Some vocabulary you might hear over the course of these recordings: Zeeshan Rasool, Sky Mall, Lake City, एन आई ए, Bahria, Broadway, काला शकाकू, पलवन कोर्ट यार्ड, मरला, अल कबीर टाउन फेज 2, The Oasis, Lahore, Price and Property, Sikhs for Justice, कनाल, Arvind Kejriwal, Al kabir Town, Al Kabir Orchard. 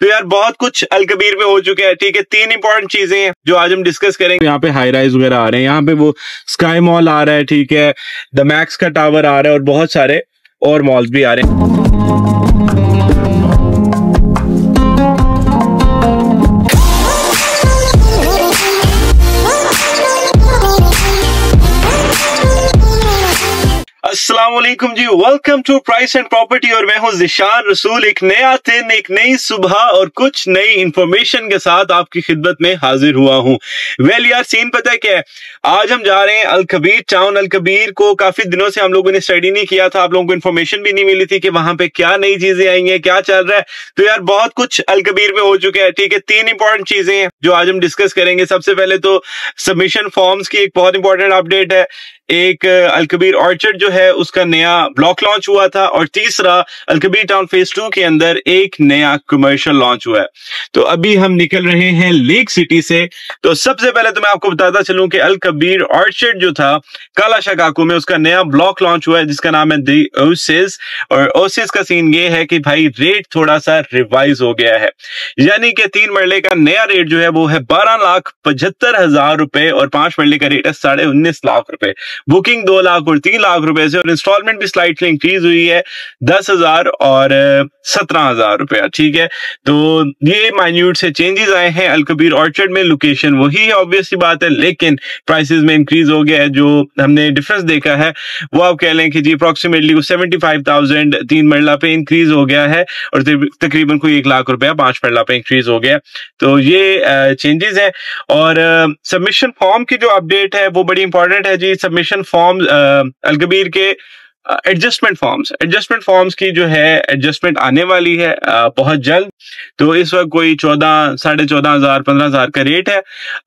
तो यार बहुत कुछ अल कबीर में हो चुके हैं, ठीक है। तीन इंपॉर्टेंट चीजें हैं जो आज हम डिस्कस करेंगे। यहाँ पे हाई राइज वगैरह आ रहे हैं, यहाँ पे वो स्काई मॉल आ रहा है, ठीक है, द मैक्स का टावर आ रहा है और बहुत सारे और मॉल्स भी आ रहे हैं। अस्सलामुअलैकुम जी, welcome to Price and Property और मैं हूं ज़ीशान रसूल। एक नया दिन, एक नई सुबह और कुछ नई इंफॉर्मेशन के साथ आपकी खिदमत में हाजिर हुआ हूं। वेल यार, सीन पता है क्या है, आज हम जा रहे हैं अल कबीर टाउन। अल कबीर को काफी दिनों से हम लोगों ने स्टडी नहीं किया था, आप लोगों को इन्फॉर्मेशन भी नहीं मिली थी कि वहां पे क्या नई चीजें आई हैं, क्या चल रहा है। तो यार बहुत कुछ अल कबीर में हो चुका है, ठीक है। तीन इंपॉर्टेंट चीजें हैं जो आज हम डिस्कस करेंगे। सबसे पहले तो सबमिशन फॉर्म्स की एक बहुत इंपॉर्टेंट अपडेट है, एक अल कबीर ऑर्चर्ड जो है उसका नया ब्लॉक लॉन्च हुआ था, और तीसरा अल कबीर टाउन फेज 2 के अंदर एक नया कमर्शियल लॉन्च हुआ है। तो अभी हम निकल रहे हैं लेक सिटी से। तो सबसे पहले तो मैं आपको बताता चलूं कि अल कबीर ऑर्चर्ड जो था काला शकाकू में, उसका नया ब्लॉक लॉन्च हुआ है जिसका नाम है द ओएसिस। और ओएसिस का सीन ये है कि भाई रेट थोड़ा सा रिवाइज हो गया है, यानी कि 3 मरले का नया रेट जो है वो है 12,75,000 रुपए और 5 मरले का रेट है 19.5 लाख रुपए। बुकिंग 2 लाख और 3 लाख रुपए से, और इंस्टॉलमेंट भी स्लाइटली इंक्रीज हुई है 10,000 और 17,000 रुपया, ठीक है। तो ये माइन्यूट से चेंजेस आए हैं अल कबीर ऑर्चर्ड में। लोकेशन वही है, ऑब्वियसली बात है, लेकिन प्राइसेस में इंक्रीज हो गया है। जो हमने डिफरेंस देखा है वो आप कह लें कि जी अप्रोक्सीमेटली 75,000 3 मरला पे इंक्रीज हो गया है और तकरीबन कोई 1 लाख रुपया 5 मरला पे इंक्रीज हो गया। तो ये चेंजेस है। और सबमिशन फॉर्म की जो अपडेट है वो बड़ी इंपॉर्टेंट है जी। सबमिशन फॉर्म अल कबीर के एडजस्टमेंट फॉर्म्स की जो है एडजस्टमेंट आने वाली है बहुत जल्द। तो इस वक्त कोई 14,000 साढ़े 14,000 15,000 का रेट है।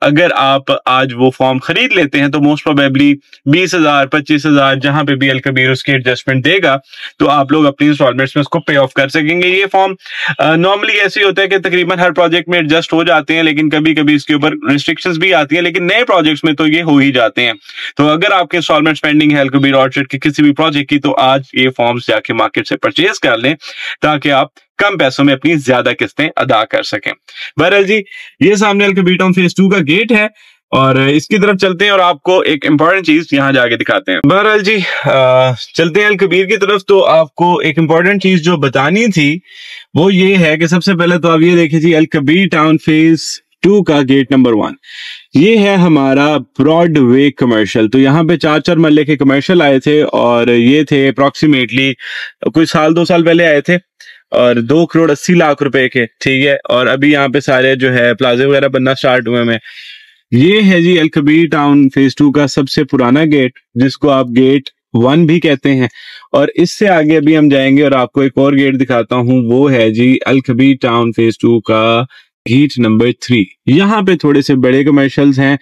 अगर आप आज वो फॉर्म खरीद लेते हैं तो मोस्ट प्रोबेबली 20,000 25,000 जहां पे भी अल कबीर उसकी एडजस्टमेंट देगा तो आप लोग अपनी इंस्टॉलमेंट्स में उसको पे ऑफ कर सकेंगे। ये फॉर्म नॉर्मली ऐसे होता है कि तकरीबन हर प्रोजेक्ट में एडजस्ट हो जाते हैं, लेकिन कभी कभी इसके ऊपर रिस्ट्रिक्शंस भी आती है, लेकिन नए प्रोजेक्ट्स में तो ये हो ही जाते हैं। तो अगर आपके इंस्टॉलमेंट्स पेंडिंग है अल कबीर ऑर्चर्ड के किसी भी प्रोजेक्ट की, तो आज ये फॉर्म्स जाके मार्केट से परचेज कर लें ताकि आप कम पैसों में अपनी ज्यादा किस्तें अदा कर सकें। बहरहाल जी, ये सामने अल कबीर टाउन फेज 2 का गेट है और इसकी तरफ चलते हैं और आपको एक इम्पोर्टेंट चीज यहाँ जाके दिखाते हैं। बहरहाल जी, चलते हैं अल कबीर की तरफ। तो आपको एक इम्पोर्टेंट चीज जो बतानी थी वो ये है कि सबसे पहले तो आप ये देखिए जी, अल कबीर टाउन फेज 2 का गेट नंबर 1 ये है हमारा ब्रॉडवे कमर्शियल। तो यहाँ पे 4-4 मरले के कमर्शियल आए थे और ये थे अप्रोक्सीमेटली कोई 1-2 साल पहले आए थे और 2 करोड़ 80 लाख रुपए के, ठीक है। और अभी यहाँ पे सारे जो है प्लाजे वगैरह बनना स्टार्ट हुए हैं। ये है जी अल कबीर टाउन फेज 2 का सबसे पुराना गेट, जिसको आप गेट 1 भी कहते हैं। और इससे आगे अभी हम जाएंगे और आपको एक और गेट दिखाता हूँ, वो है जी अल कबीर टाउन फेज 2 का गेट नंबर 3। यहाँ पे थोड़े से बड़े कमर्शियल्स हैं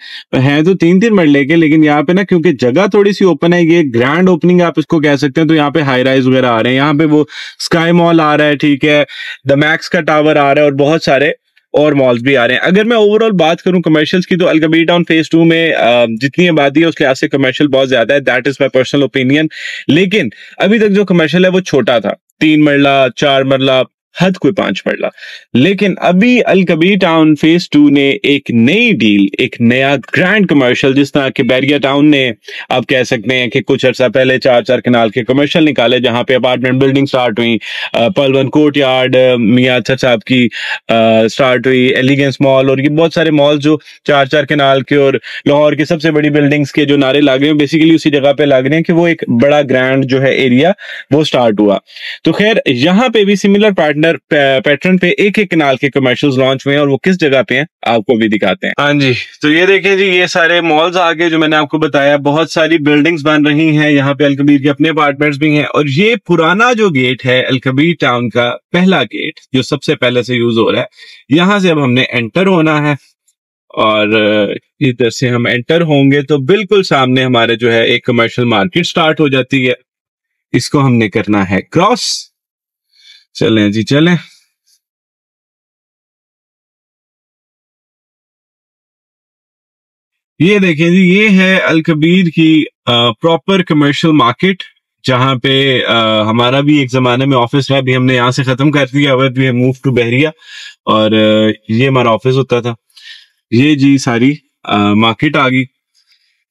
तो 3-3 मरले के, लेकिन यहाँ पे ना क्योंकि जगह थोड़ी सी ओपन है, ये ग्रैंड ओपनिंग आप इसको कह सकते हैं। तो यहाँ पे हाई राइज वगैरह आ रहे हैं, यहाँ पे वो स्काई मॉल आ रहा है, ठीक है, द मैक्स का टावर आ रहा है और बहुत सारे और मॉल्स भी आ रहे हैं। अगर मैं ओवरऑल बात करूं कमर्शियल्स की, तो अल कबीर टाउन फेज 2 में जितनी आबादी है उस लिहाज से कमर्शियल बहुत ज्यादा है, that is my personal opinion. लेकिन अभी तक जो कमर्शियल है वो छोटा था, 3 मरला 4 मरला हद कोई 5 मरला। लेकिन अभी अल कबीर टाउन फेज 2 ने एक नई डील, एक नया ग्रैंड कमर्शियल, जिस तरह के बहरिया टाउन ने आप कह सकते हैं कि कुछ अर्सा पहले 4-4 कनाल के कमर्शियल निकाले, जहां पे अपार्टमेंट बिल्डिंग स्टार्ट हुई, पलवन कोर्ट यार्ड मियाँ अत्तर साहब की स्टार्ट हुई, एलिगेंस मॉल और ये बहुत सारे मॉल जो 4-4 कनाल के और लाहौर के सबसे बड़ी बिल्डिंग्स के जो नारे लग रहे हैं बेसिकली उसी जगह पे लग रहे हैं कि वो एक बड़ा ग्रैंड जो है एरिया वो स्टार्ट हुआ। तो खैर यहाँ पे भी सिमिलर पार्टनर पैटर्न पे 1-1 कनाल के कमर्शियल्स लॉन्च हुए हैं और वो किस जगह पे हैं आपको भी दिखाते हैं। हाँ जी, तो ये देखें जी, ये सारे मॉल्स आगे जो मैंने आपको बताया, बहुत सारी बिल्डिंग्स बन रही हैं, यहाँ पे अल कबीर के अपने अपार्टमेंट्स भी हैं। और ये पुराना जो गेट है अल कबीर टाउन का, पहला गेट जो सबसे पहले से यूज हो रहा है, यहाँ से अब हमने एंटर होना है और इधर से हम एंटर होंगे तो बिल्कुल सामने हमारे जो है एक कमर्शियल मार्केट स्टार्ट हो जाती है। इसको हमने करना है क्रॉस। चलें जी, चलें। ये देखें जी, ये है अल कबीर की प्रॉपर कमर्शियल मार्केट जहाँ पे हमारा भी एक जमाने में ऑफिस है, अभी हमने यहाँ से खत्म कर दिया, but we move to Bahria, और ये हमारा ऑफिस होता था। ये जी सारी मार्केट आ गई,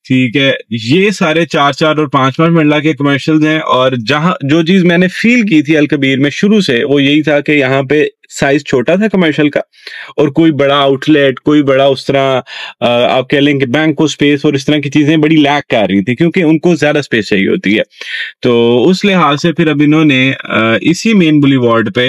ठीक है। ये सारे 4-4 और 5-5 मंडला के कमर्शियल हैं, और जहाँ जो चीज मैंने फील की थी अल कबीर में शुरू से वो यही था कि यहाँ पे साइज छोटा था कमर्शियल का, और कोई बड़ा आउटलेट, कोई बड़ा उस तरह आप कह लें कि बैंक को स्पेस और इस तरह की चीजें बड़ी लैक कर रही थी, क्योंकि उनको ज्यादा स्पेस चाहिए होती है। तो उस लिहाज से फिर अब इन्होंने इसी मेन बुलेवार्ड पे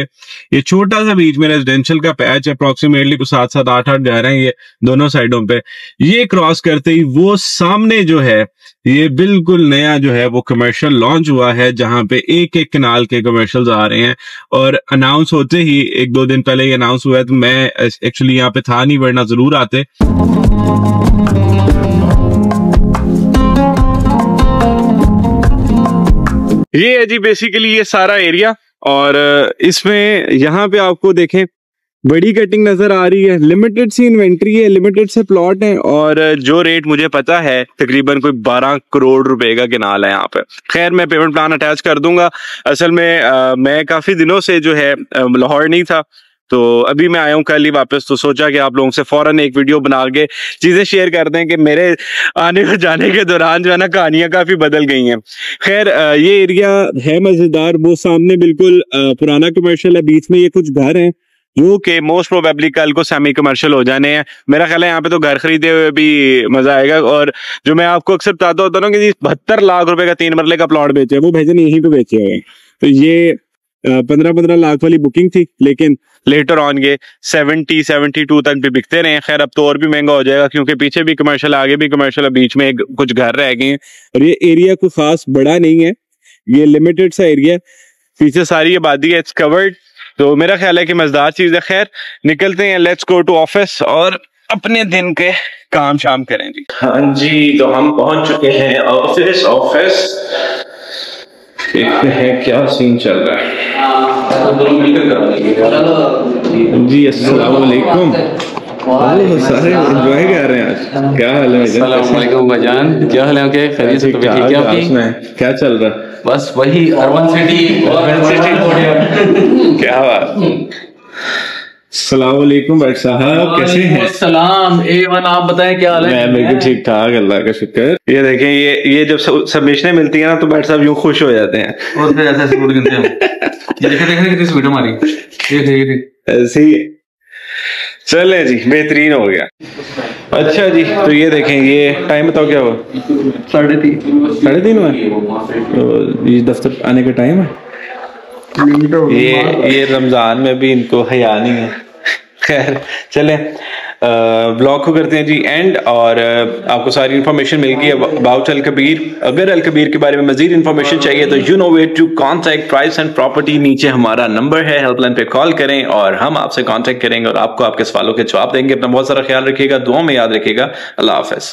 ये छोटा सा बीच में रेजिडेंशियल का पैच अप्रोक्सीमेटली कुछ 7-8 जा रहे हैं ये दोनों साइडों पे, ये क्रॉस करते ही वो सामने जो है ये बिल्कुल नया जो है वो कमर्शियल लॉन्च हुआ है, जहां पे एक एक कनाल के कमर्शियल आ रहे हैं। और अनाउंस होते ही 1-2 दिन पहले ही अनाउंस हुआ है, तो मैं एक्चुअली यहाँ पे था नहीं, वरना जरूर आते। ये है जी बेसिकली ये सारा एरिया, और इसमें यहाँ पे आपको देखें बड़ी कटिंग नजर आ रही है, लिमिटेड सी इन्वेंट्री है, लिमिटेड से प्लॉट है, और जो रेट मुझे पता है तकरीबन कोई 12 करोड़ रुपए का किनाल है यहाँ पे। खैर मैं पेमेंट प्लान अटैच कर दूंगा। असल में मैं काफी दिनों से जो है लाहौर नहीं था, तो अभी मैं आया हूँ कल ही वापस, तो सोचा कि आप लोगों से फौरन एक वीडियो बना के चीज़ें शेयर कर दें कि मेरे आने और जाने के दौरान जो है ना कहानियाँ काफ़ी बदल गई हैं। खैर ये एरिया है मज़ेदार, वो सामने बिल्कुल पुराना कमर्शियल है, बीच में ये कुछ घर हैं जो कि मोस्ट प्रोबेबली कल को सेमी कमर्शियल हो जाने हैं। मेरा ख्याल है यहाँ पे तो घर खरीदे हुए भी मजा आएगा। और जो मैं आपको अक्सर बताता होता हूँ कि 72 लाख रुपए का 3 मरले का प्लॉट बेचे है, वो भेजन यहीं पे बेचे हुए हैं। तो ये 15-15 लाख वाली बुकिंग थी, लेकिन लेटर ऑन ये 70-72 तक भी बिकते रहे। खैर अब तो और भी महंगा हो जाएगा, क्योंकि पीछे भी कमर्शियल आगे भी कमर्शियल और बीच में कुछ घर रह गए हैं। और ये एरिया कोई खास बड़ा नहीं है, ये लिमिटेड सा एरिया, पीछे सारी आबादी है, इट्स कवर्ड। तो मेरा ख्याल है कि मजेदार चीज है। खैर निकलते हैं, लेट्स गो टू ऑफिस और अपने दिन के काम शाम करें जी। हाँ जी, तो हम पहुंच चुके हैं ऑफिस। देखते हैं क्या सीन चल रहा है जी। अस्सलाम वालेकुम, सारे एंजॉय कर रहे हैं आज। क्या हाल है भाईजान, क्या हाल है? क्या चल रहा है? बस वही अर्बन सिटी क्या बात। अस्सलाम वालेकुम भाई साहब, कैसे हैं? सलाम ए1, आप बताएं क्या हाल है? मैं बिल्कुल ठीक ठाक, अल्लाह का शुक्र। ये देखें, ये जब सबमिशनें मिलती है ना तो भाई साहब यूं खुश हो जाते हैं। और ऐसा स्कूल गिनते हैं, ये देखें कितनी स्पीड हमारी, ये ऐसे ही चले जी, बेहतरीन हो गया। अच्छा जी, तो ये देखें, ये टाइम बताओ क्या हुआ? 3:30 हुआ। तो ये दफ्तर आने का टाइम है। ये रमजान में भी इनको हया नहीं है। खैर चले ब्लॉग को करते हैं जी एंड, और आपको सारी इन्फॉर्मेशन मिल गई अबाउट अल कबीर। अगर अल कबीर के बारे में मजीद इन्फॉर्मेशन चाहिए तो you know where to contact Price and Property, नीचे हमारा नंबर है, हेल्पलाइन पे कॉल करें और हम आपसे कॉन्टैक्ट करेंगे और आपको आपके सवालों के जवाब देंगे। अपना बहुत सारा ख्याल रखिएगा, दुआ में याद रखिएगा। अल्लाह हाफिज।